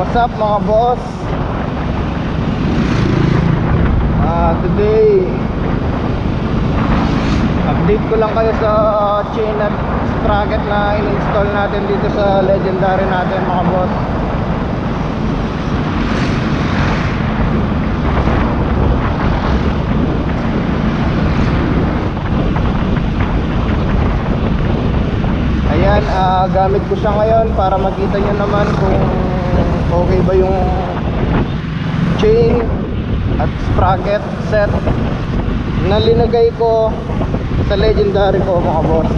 What's up mga boss? Today update ko lang kayo sa chain at sprocket na in-install natin dito sa legendary natin mga boss. Ayan, gamit ko siya ngayon para makita nyo naman kung okay ba yung chain at sprocket set na linagay ko sa legendary ko mga boss.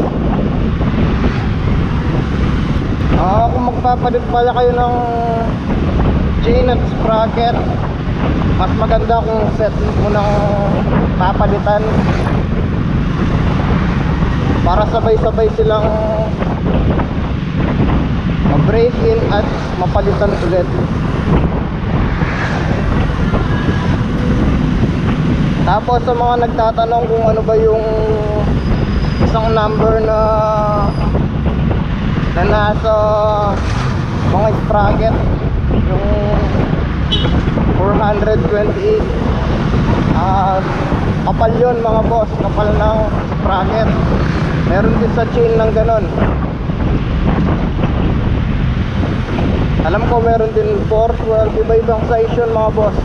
Kung magpapalit pala kayo ng chain at sprocket, mas maganda kung set mo ng papalitan para sabay-sabay silang ma-break in at mapalitan ulit. Tapos sa mga nagtatanong kung ano ba yung isang number na nasa mga sprocket, yung 428, kapal yun mga boss, kapal ng sprocket. Meron din sa chain ng ganon. Alam ko meron din 412, iba-ibang size yun mga boss.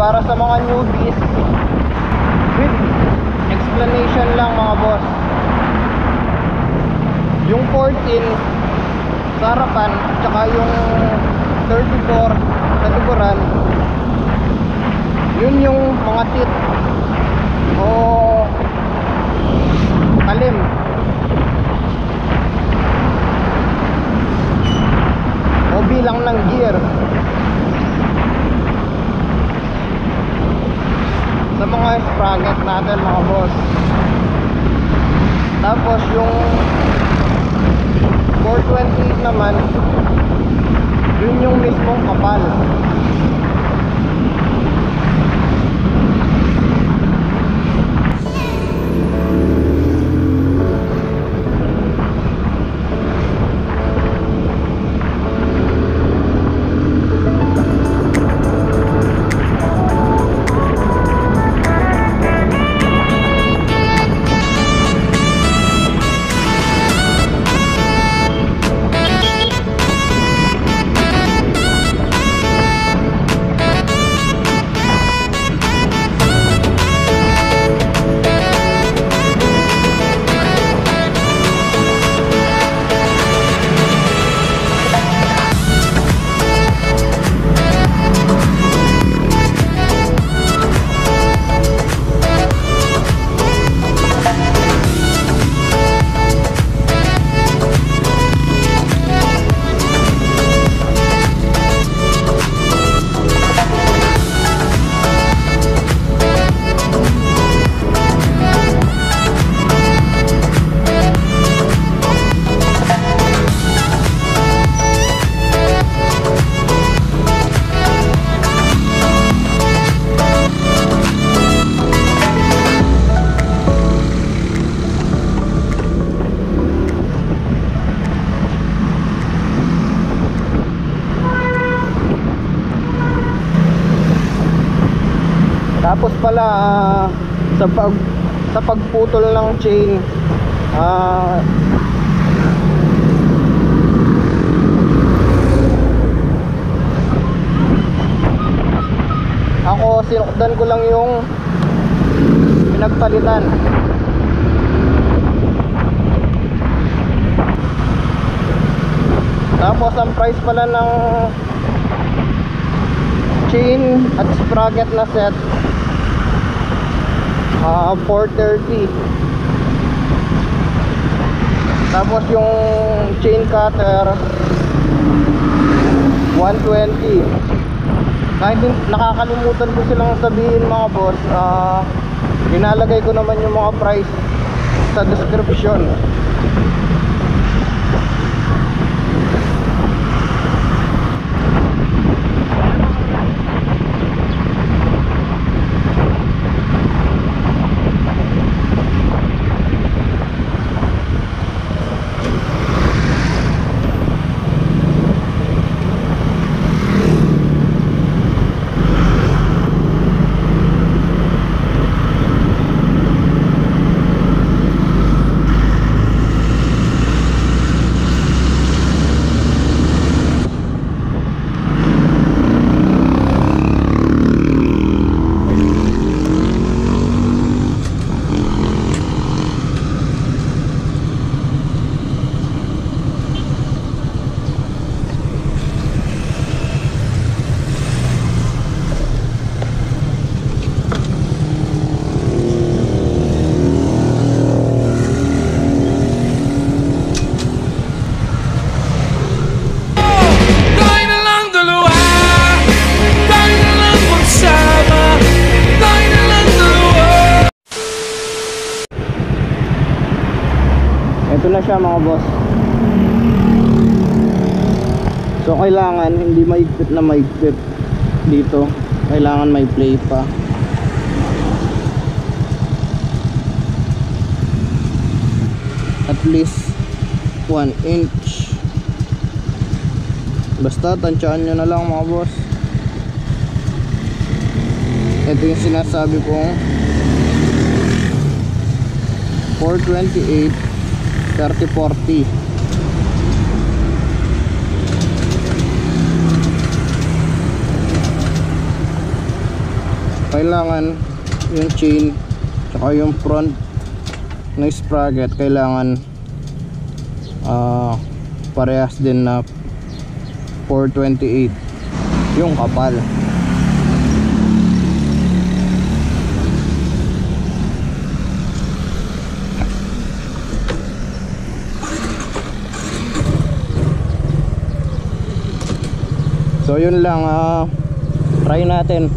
Para sa mga newbies, with explanation lang mga boss, yung 14 sa harapan at saka yung 34 sa likuran, yun yung mga teeth o talim. O bilang ng gear. Sa mga sprocket natin mga boss. Tapos yung 428 naman, yun yung mismong kapal. Tapos pala sa pagputol ng chain, ako sinukdan ko lang yung pinagpalitan. Tapos ang price pala ng chain at sprocket na set, 430 Tapos yung chain cutter 120. Kahit nakakalimutan ko silang sabihin mga boss, inalagay ko naman yung mga price sa description. Mga boss, so kailangan hindi maigpit na maigpit dito, kailangan may play pa. At least 1 inch. Basta tansyaan nyo na lang mga boss. Ito yung sinasabi kong 428 30-40. Kailangan yung chain tsaka yung front na sprocket kailangan parehas din na 428 yung kapal. So yun lang, try natin.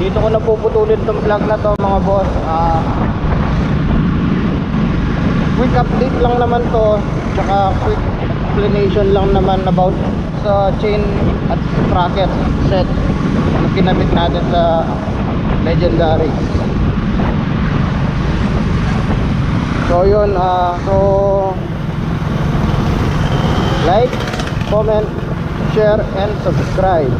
Dito ko napuputulin itong vlog na to mga boss. Quick update lang naman to, tsaka quick explanation lang naman about sa chain at sprocket set na kinabit natin sa Legendary. So yun, so like, comment, share and subscribe.